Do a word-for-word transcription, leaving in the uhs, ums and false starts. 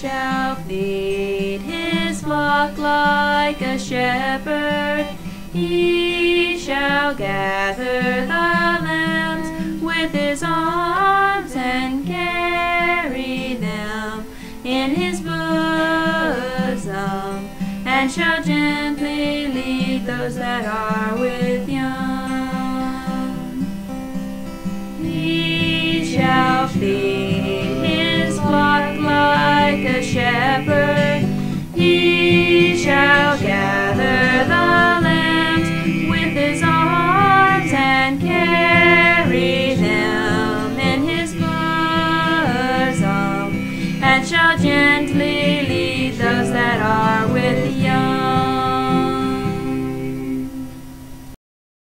shall lead his flock like a shepherd. He shall gather the lambs with his arms and carry them in his bosom, and shall gently lead those that are with young. He shall feed